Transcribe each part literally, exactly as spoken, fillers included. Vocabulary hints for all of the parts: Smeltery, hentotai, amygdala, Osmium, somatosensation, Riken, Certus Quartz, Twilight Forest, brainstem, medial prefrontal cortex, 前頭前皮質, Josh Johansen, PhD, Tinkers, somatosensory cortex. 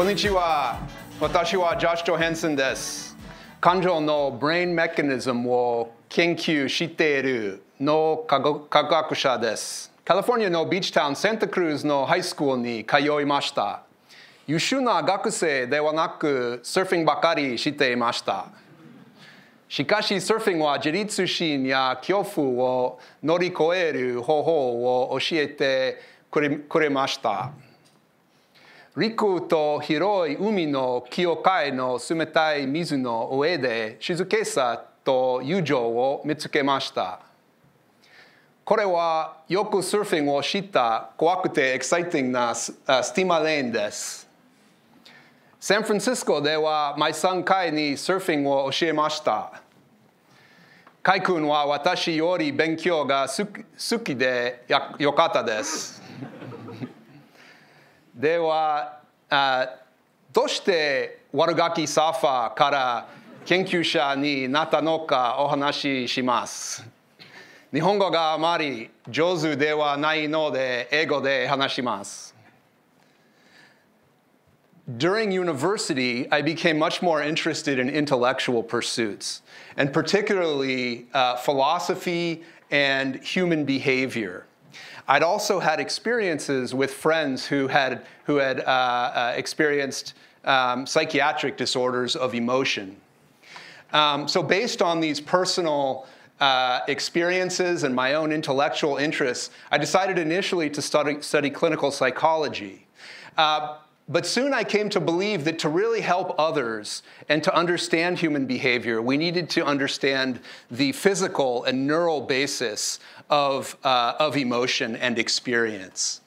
Konnichiwa. Watashi wa Josh Johansen desu. Kanjo no brain mechanism wo kenkyu shiteiru no kagakusha desu. California no beach town Santa Cruz no high school ni kayoimashita. Yushu na gakusei dewa naku surfing bakari shite imashita. Shikashi surfing wa jiritsu shin ya kyofu wo norikoeru hoho wo oshiete kuremashita. Riku to hiroi umi no kyokai no sumetai mizu no ue de shizukesa to yujo wo mitsukemashita. Kore wa yoku surfing wo shita kowakute exciting na uh, steam lane desu. San Francisco de wa my son Kai ni surfing wo oshiemashita. Kai-kun wa watashi yori benkyo ga suki de yokata desu. De wa uh, doshite warugaki safa kara kenkyusha ni nata no ka ohanashi shimasu. Nihongo ga amari jouzu de wa nai no de eigo de hanashimasu. During university, I became much more interested in intellectual pursuits, and particularly uh, philosophy and human behavior. I'd also had experiences with friends who had, who had uh, uh, experienced um, psychiatric disorders of emotion. Um, so based on these personal uh, experiences and my own intellectual interests, I decided initially to study, study clinical psychology. Uh, But soon I came to believe that to really help others and to understand human behavior, we needed to understand the physical and neural basis of, uh, of emotion and experience.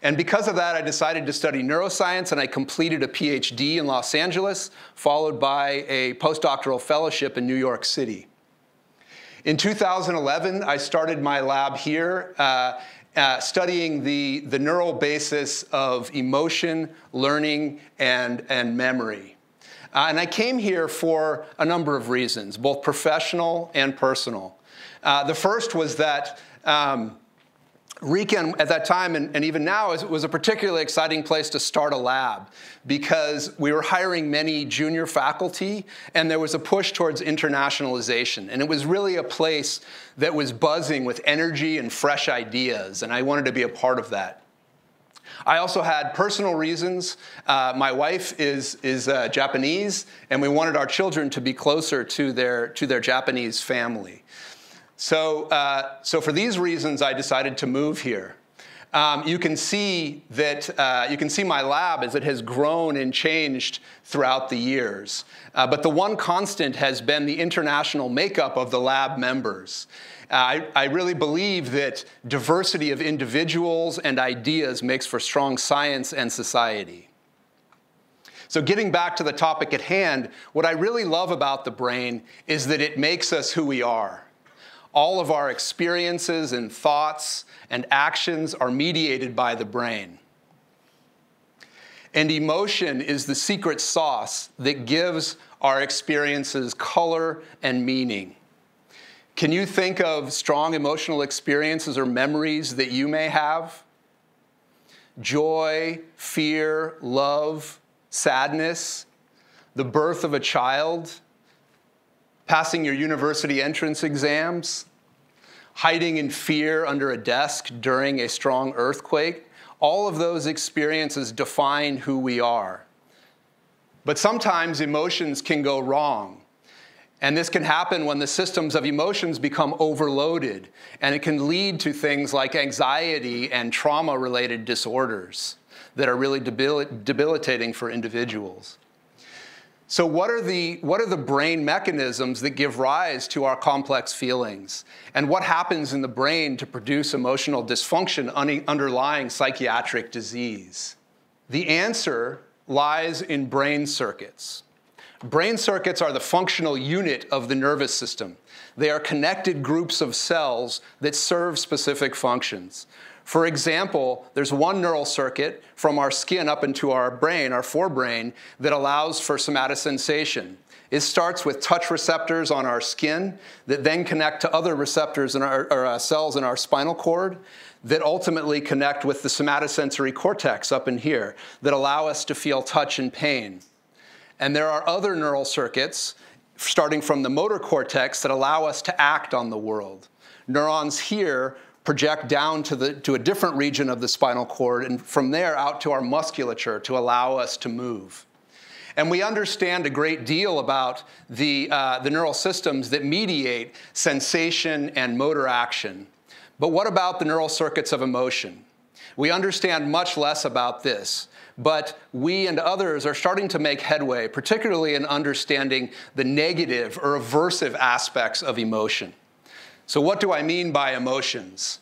And because of that, I decided to study neuroscience, and I completed a PhD in Los Angeles, followed by a postdoctoral fellowship in New York City. In two thousand eleven, I started my lab here, uh, Uh, studying the, the neural basis of emotion, learning, and, and memory. Uh, and I came here for a number of reasons, both professional and personal. Uh, the first was that um, Riken at that time, and, and even now, it was a particularly exciting place to start a lab because we were hiring many junior faculty, and there was a push towards internationalization. And it was really a place that was buzzing with energy and fresh ideas, and I wanted to be a part of that. I also had personal reasons. Uh, my wife is, is uh, Japanese, and we wanted our children to be closer to their, to their Japanese family. So, uh, so for these reasons, I decided to move here. Um, you can see that uh, you can see my lab as it has grown and changed throughout the years. Uh, but the one constant has been the international makeup of the lab members. Uh, I, I really believe that diversity of individuals and ideas makes for strong science and society. So getting back to the topic at hand, what I really love about the brain is that it makes us who we are. All of our experiences and thoughts and actions are mediated by the brain. And emotion is the secret sauce that gives our experiences color and meaning. Can you think of strong emotional experiences or memories that you may have? Joy, fear, love, sadness, the birth of a child, passing your university entrance exams, hiding in fear under a desk during a strong earthquake. All of those experiences define who we are. But sometimes emotions can go wrong. And this can happen when the systems of emotions become overloaded, and it can lead to things like anxiety and trauma-related disorders that are really debil- debilitating for individuals. So what are, the, what are the brain mechanisms that give rise to our complex feelings? And what happens in the brain to produce emotional dysfunction underlying psychiatric disease? The answer lies in brain circuits. Brain circuits are the functional unit of the nervous system. They are connected groups of cells that serve specific functions. For example, there's one neural circuit from our skin up into our brain, our forebrain, that allows for somatosensation. It starts with touch receptors on our skin that then connect to other receptors in our, or, uh, cells in our spinal cord that ultimately connect with the somatosensory cortex up in here that allow us to feel touch and pain. And there are other neural circuits starting from the motor cortex that allow us to act on the world. Neurons here project down to, the, to a different region of the spinal cord and from there out to our musculature to allow us to move. And we understand a great deal about the, uh, the neural systems that mediate sensation and motor action. But what about the neural circuits of emotion? We understand much less about this, but we and others are starting to make headway, particularly in understanding the negative or aversive aspects of emotion. So what do I mean by emotions?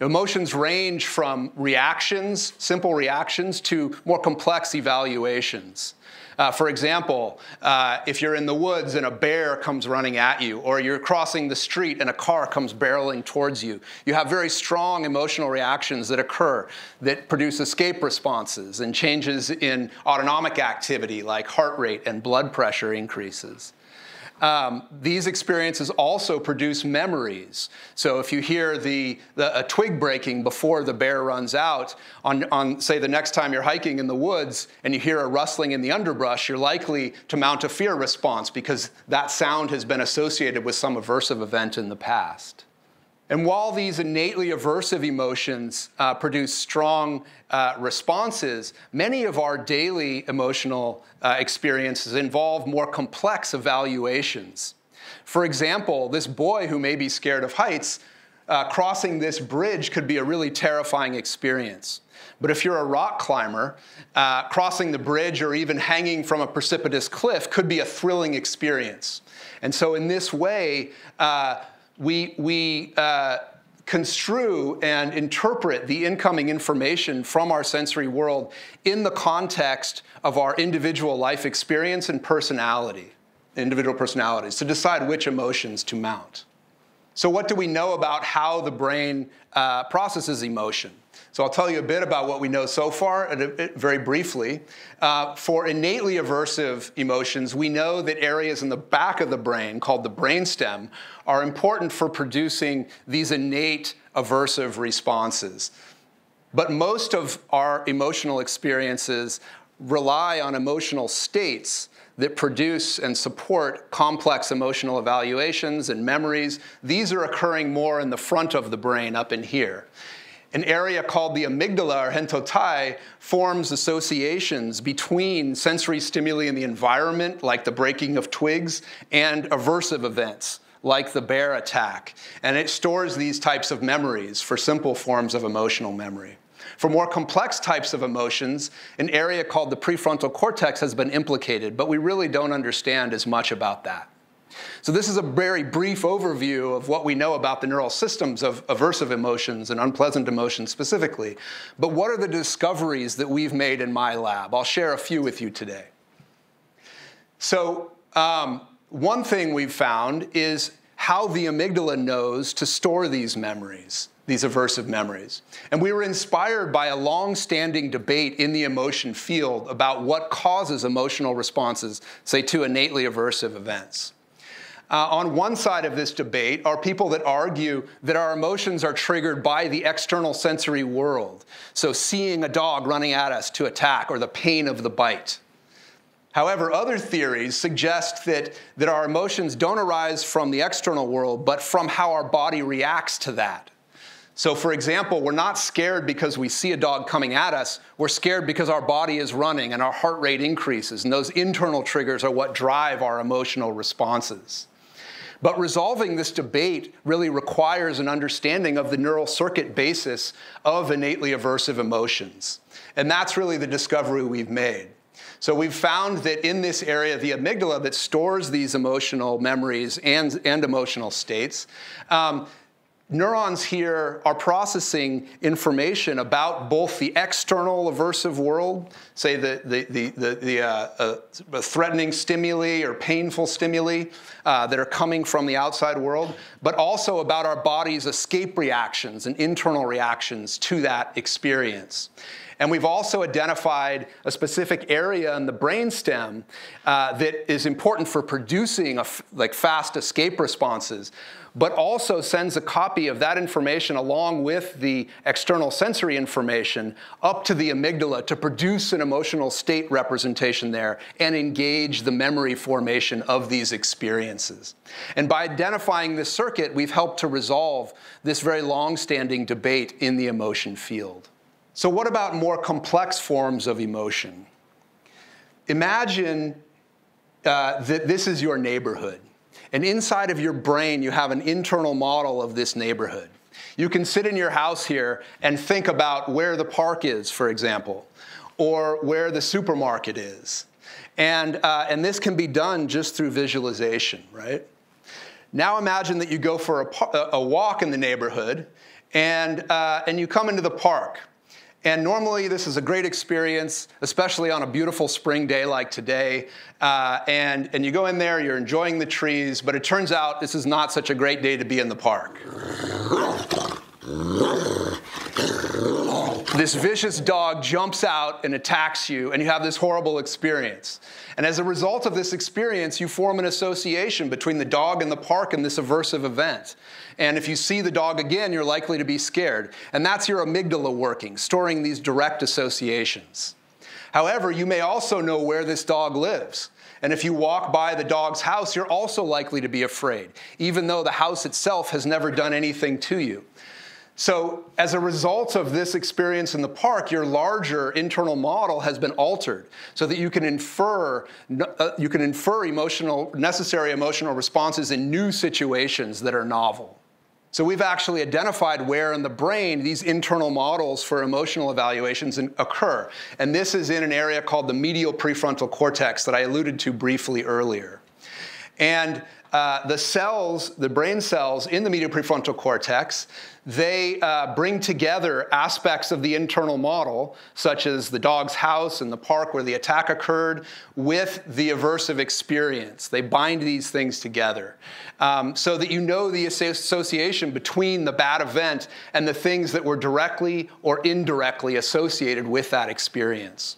Emotions range from reactions, simple reactions, to more complex evaluations. Uh, for example, uh, if you're in the woods and a bear comes running at you, or you're crossing the street and a car comes barreling towards you, you have very strong emotional reactions that occur that produce escape responses and changes in autonomic activity like heart rate and blood pressure increases. Um, these experiences also produce memories. So if you hear the, the, a twig breaking before the bear runs out, on, on, say, the next time you're hiking in the woods and you hear a rustling in the underbrush, you're likely to mount a fear response because that sound has been associated with some aversive event in the past. And while these innately aversive emotions uh, produce strong uh, responses, many of our daily emotional uh, experiences involve more complex evaluations. For example, this boy who may be scared of heights, uh, crossing this bridge could be a really terrifying experience. But if you're a rock climber, uh, crossing the bridge or even hanging from a precipitous cliff could be a thrilling experience. And so in this way, uh, We, we uh, construe and interpret the incoming information from our sensory world in the context of our individual life experience and personality, individual personalities, to decide which emotions to mount. So what do we know about how the brain uh, processes emotion? So I'll tell you a bit about what we know so far, very briefly. Uh, for innately aversive emotions, we know that areas in the back of the brain, called the brainstem, are important for producing these innate aversive responses. But most of our emotional experiences rely on emotional states that produce and support complex emotional evaluations and memories. These are occurring more in the front of the brain up in here. An area called the amygdala, or hentotai, forms associations between sensory stimuli in the environment, like the breaking of twigs, and aversive events, like the bear attack. And it stores these types of memories for simple forms of emotional memory. For more complex types of emotions, an area called the prefrontal cortex has been implicated, but we really don't understand as much about that. So this is a very brief overview of what we know about the neural systems of aversive emotions and unpleasant emotions specifically. But what are the discoveries that we've made in my lab? I'll share a few with you today. So um, one thing we've found is how the amygdala knows to store these memories, these aversive memories. And we were inspired by a long-standing debate in the emotion field about what causes emotional responses, say, to innately aversive events. Uh, on one side of this debate are people that argue that our emotions are triggered by the external sensory world. So seeing a dog running at us to attack or the pain of the bite. However, other theories suggest that, that our emotions don't arise from the external world, but from how our body reacts to that. So for example, we're not scared because we see a dog coming at us. We're scared because our body is running and our heart rate increases. And those internal triggers are what drive our emotional responses. But resolving this debate really requires an understanding of the neural circuit basis of innately aversive emotions. And that's really the discovery we've made. So we've found that in this area, the amygdala that stores these emotional memories and, and emotional states, um, neurons here are processing information about both the external aversive world, say the, the, the, the, the uh, uh, threatening stimuli or painful stimuli uh, that are coming from the outside world, but also about our body's escape reactions and internal reactions to that experience. And we've also identified a specific area in the brainstem uh, that is important for producing a f like fast escape responses, but also sends a copy of that information along with the external sensory information up to the amygdala to produce an emotional state representation there and engage the memory formation of these experiences. And by identifying this circuit, we've helped to resolve this very long-standing debate in the emotion field. So what about more complex forms of emotion? Imagine uh, that this is your neighborhood. And inside of your brain, you have an internal model of this neighborhood. You can sit in your house here and think about where the park is, for example, or where the supermarket is. And, uh, and this can be done just through visualization, right? Now imagine that you go for a, a walk in the neighborhood, and, uh, and you come into the park. And normally, this is a great experience, especially on a beautiful spring day like today. Uh, and, and you go in there, you're enjoying the trees, but it turns out this is not such a great day to be in the park. This vicious dog jumps out and attacks you, and you have this horrible experience. And as a result of this experience, you form an association between the dog and the park and this aversive event. And if you see the dog again, you're likely to be scared. And that's your amygdala working, storing these direct associations. However, you may also know where this dog lives. And if you walk by the dog's house, you're also likely to be afraid, even though the house itself has never done anything to you. So as a result of this experience in the park, your larger internal model has been altered so that you can infer, uh, you can infer emotional, necessary emotional responses in new situations that are novel. So we've actually identified where in the brain these internal models for emotional evaluations occur. And this is in an area called the medial prefrontal cortex that I alluded to briefly earlier. And uh, the cells, the brain cells in the medial prefrontal cortex, they uh, bring together aspects of the internal model, such as the dog's house and the park where the attack occurred, with the aversive experience. They bind these things together um, so that you know the association between the bad event and the things that were directly or indirectly associated with that experience.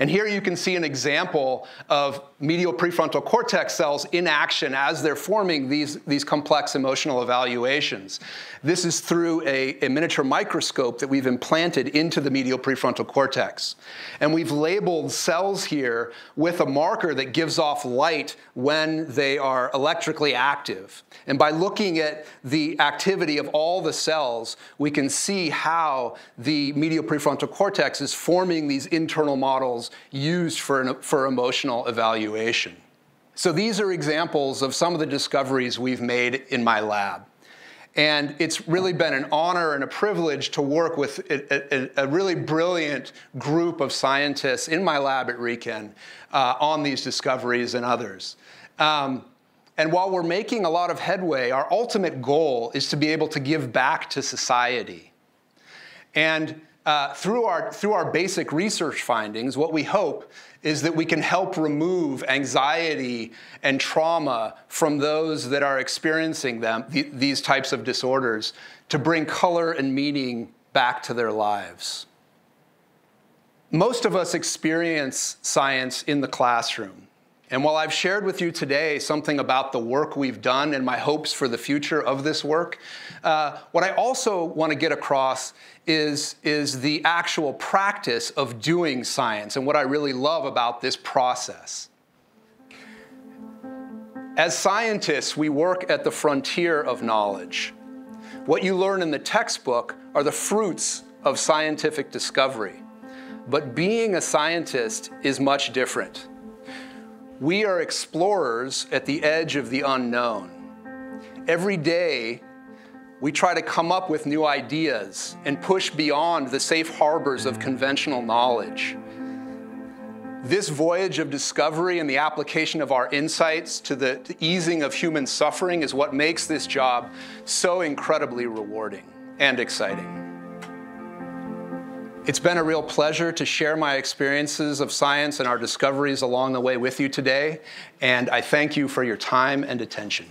And here you can see an example of medial prefrontal cortex cells in action as they're forming these, these complex emotional evaluations. This is through a, a miniature microscope that we've implanted into the medial prefrontal cortex. And we've labeled cells here with a marker that gives off light when they are electrically active. And by looking at the activity of all the cells, we can see how the medial prefrontal cortex is forming these internal models used for, for emotional evaluation. So these are examples of some of the discoveries we've made in my lab. And it's really been an honor and a privilege to work with a, a, a really brilliant group of scientists in my lab at Riken uh, on these discoveries and others. Um, and while we're making a lot of headway, our ultimate goal is to be able to give back to society. And Uh, through our, through our basic research findings, what we hope is that we can help remove anxiety and trauma from those that are experiencing them, th- these types of disorders, to bring color and meaning back to their lives. Most of us experience science in the classroom. And while I've shared with you today something about the work we've done and my hopes for the future of this work, uh, what I also want to get across Is, is the actual practice of doing science and what I really love about this process. As scientists, we work at the frontier of knowledge. What you learn in the textbook are the fruits of scientific discovery. But being a scientist is much different. We are explorers at the edge of the unknown. Every day, we try to come up with new ideas and push beyond the safe harbors of conventional knowledge. this voyage of discovery and the application of our insights to the to easing of human suffering is what makes this job so incredibly rewarding and exciting. It's been a real pleasure to share my experiences of science and our discoveries along the way with you today, and I thank you for your time and attention.